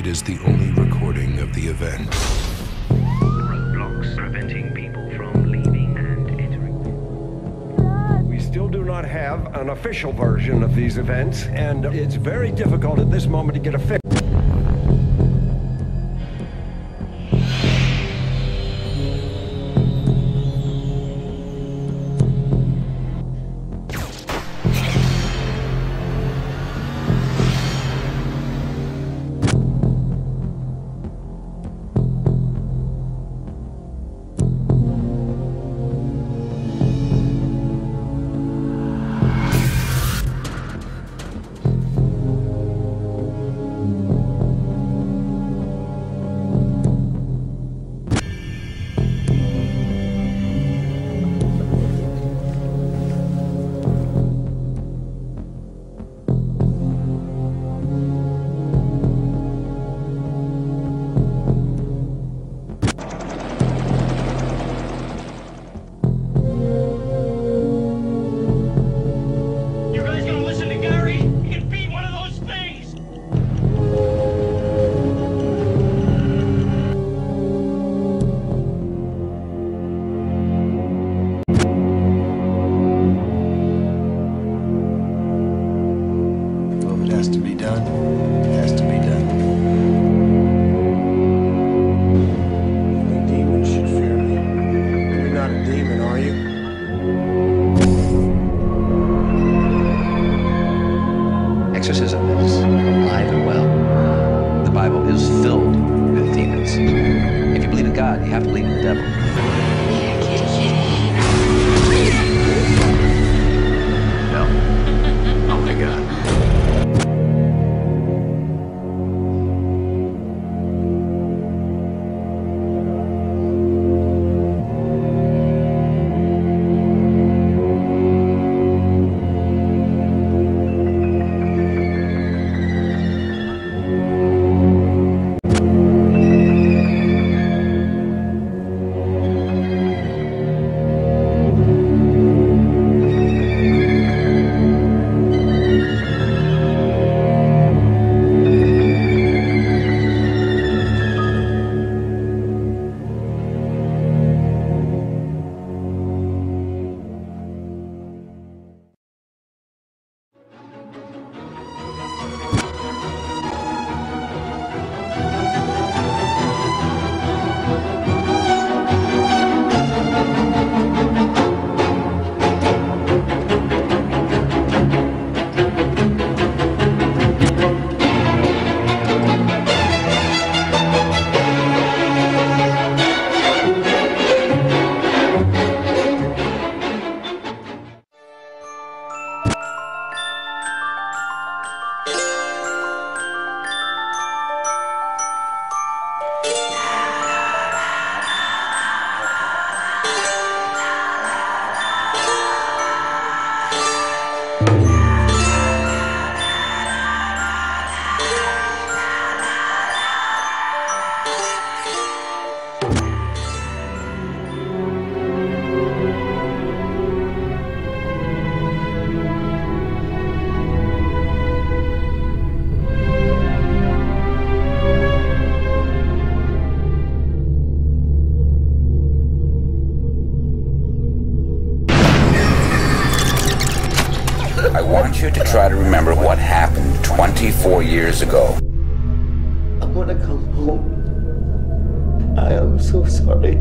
It is the only recording of the event. Roadblocks preventing people from leaving and entering. We still do not have an official version of these events, and it's very difficult at this moment to get a fix. Try to remember what happened 24 years ago. I want to come home. I am so sorry.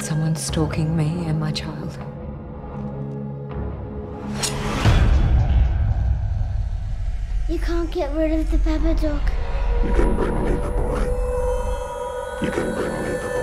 Someone's stalking me and my child. You can't get rid of the Baba Dog. You can bring me the boy. You can bring me the boy.